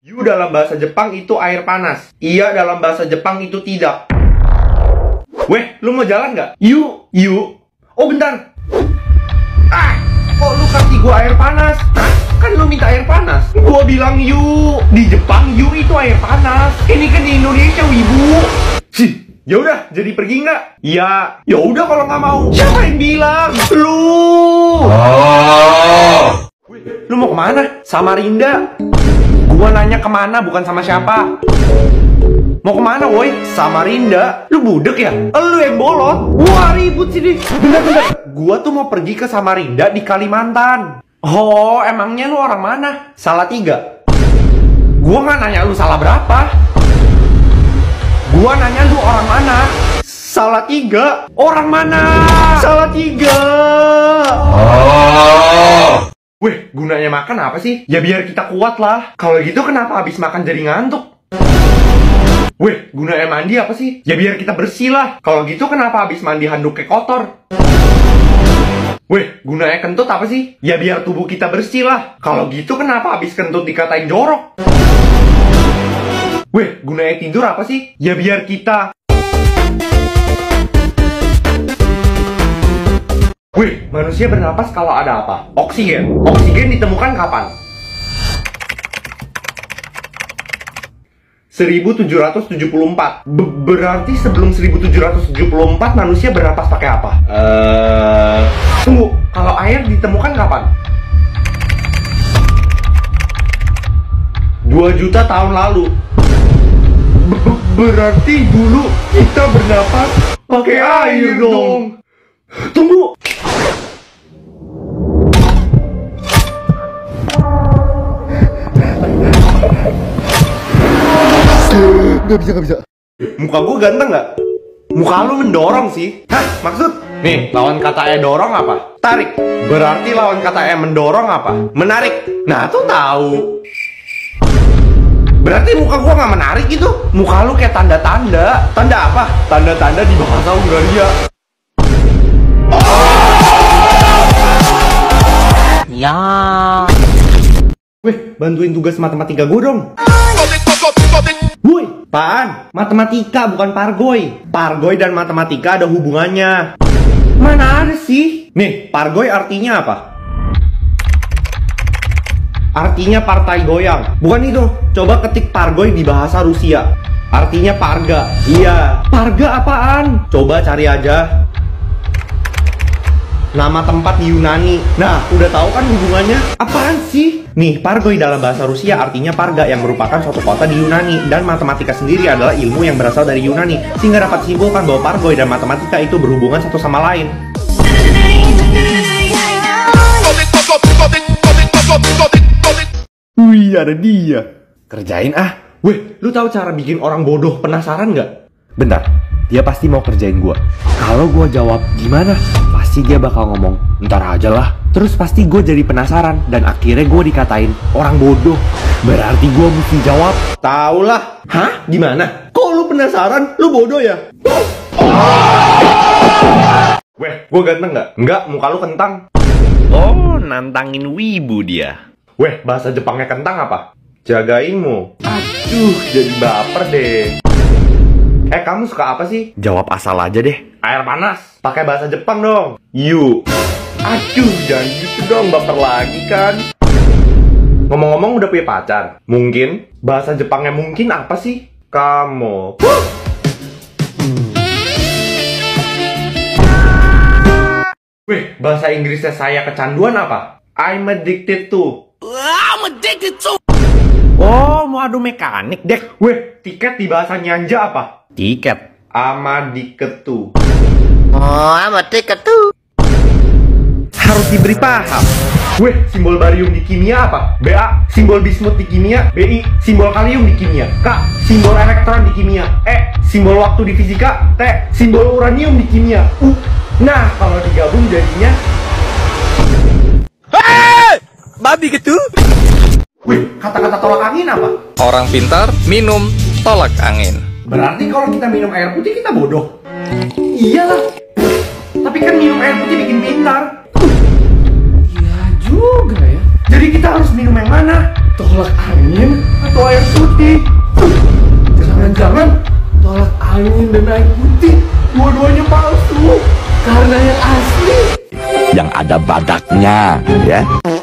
You dalam bahasa Jepang itu air panas. Iya dalam bahasa Jepang itu tidak. Weh, lu mau jalan nggak? You. Oh bentar. Ah, kok lu kasih gua air panas? Hah? Kan lu minta air panas. Gua bilang you. Di Jepang you itu air panas. Ini kan di Indonesia wibu. Cih. Ya udah, jadi pergi nggak? Iya. Ya udah kalau nggak mau. Siapa yang bilang? Lu. Oh. Lu mau kemana? Samarinda. Gua nanya kemana bukan sama siapa. Mau kemana woi? Samarinda. Lu budek ya? Lu yang bolot. Wah ribut sini. Bentar. Gua tuh mau pergi ke Samarinda di Kalimantan. Oh emangnya lu orang mana? Salatiga. Gua nggak nanya lu salah berapa. Gua nanya lu orang mana? Salatiga. Orang mana? Salatiga. Oh. Weh, gunanya makan apa sih? Ya biar kita kuat lah. Kalau gitu kenapa habis makan jadi ngantuk? Weh, gunanya mandi apa sih? Ya biar kita bersih lah. Kalau gitu kenapa habis mandi handuknya kotor? Weh, gunanya kentut apa sih? Ya biar tubuh kita bersih lah. Kalau gitu kenapa habis kentut dikatain jorok? Weh, gunanya tidur apa sih? Ya biar kita... Wih, manusia bernapas kalau ada apa? Oksigen. Oksigen ditemukan kapan? 1774. Berarti sebelum 1774 manusia bernapas pakai apa? Tunggu, kalau air ditemukan kapan? 2 juta tahun lalu. Berarti dulu kita bernapas pakai air dong. Tunggu. Gak bisa. Muka gue ganteng gak? Muka lu mendorong sih. Hah? Maksud? Nih, lawan kata E dorong apa? Tarik. Berarti lawan kata E mendorong apa? Menarik. Nah, tuh tahu. Berarti muka gue gak menarik gitu. Muka lu kayak tanda-tanda. Tanda apa? Tanda-tanda di bahasa Hungaria. Ya. Weh, bantuin tugas matematika gue dong. Woi, apaan? Matematika bukan pargoy. Pargoy dan matematika ada hubungannya. Mana ada sih? Nih, pargoy artinya apa? Artinya partai goyang. Bukan itu. Coba ketik pargoy di bahasa Rusia. Artinya parga. Iya. Parga apaan? Coba cari aja. Nama tempat di Yunani. Nah, udah tahu kan hubungannya? Apaan sih? Nih, pargoy dalam bahasa Rusia artinya parga yang merupakan suatu kota di Yunani. Dan matematika sendiri adalah ilmu yang berasal dari Yunani. Sehingga dapat simpulkan bahwa pargoy dan matematika itu berhubungan satu sama lain. Wih, ada dia. Kerjain ah. Weh, lu tahu cara bikin orang bodoh penasaran nggak? Bentar, dia pasti mau kerjain gua. Kalau gua jawab, gimana? Pasti dia bakal ngomong, ntar aja lah. Terus pasti gue jadi penasaran. Dan akhirnya gue dikatain orang bodoh. Berarti gue mesti jawab tahu lah. Hah? Gimana? Kok lu penasaran? Lu bodoh ya? Weh, gue ganteng gak? Enggak, muka lu kentang. Oh, nantangin wibu dia. Weh, bahasa Jepangnya kentang apa? Jagainmu. Aduh, jadi baper deh. Kamu suka apa sih? Jawab asal aja deh. Air panas. Pakai bahasa Jepang dong. You. Aduh, jangan gitu dong, baper lagi kan. Ngomong-ngomong udah punya pacar? Mungkin. Bahasa Jepangnya mungkin apa sih? Kamu. Weh, bahasa Inggrisnya saya kecanduan apa? I'm addicted to. Oh, mau adu mekanik deh. Weh, tiket di bahasa Nyanja apa? Tiket. Amadiketu. Oh, amadiketu. Harus diberi paham. Weh, simbol barium di kimia apa? Ba. Simbol bismut di kimia. Bi. Simbol kalium di kimia. K. Simbol elektron di kimia. E. Simbol waktu di fisika. T. Simbol uranium di kimia. U. Nah, kalau digabung jadinya hey! Babi gitu. Weh, kata-kata tolak angin apa? Orang pintar minum tolak angin. Berarti kalau kita minum air putih kita bodoh. Iyalah. Tapi kan minum air putih bikin pintar. Iya juga ya. Jadi kita harus minum yang mana? Tolak angin atau air putih? Jangan-jangan tolak angin dan air putih dua-duanya palsu, karena yang asli yang ada badaknya, ya.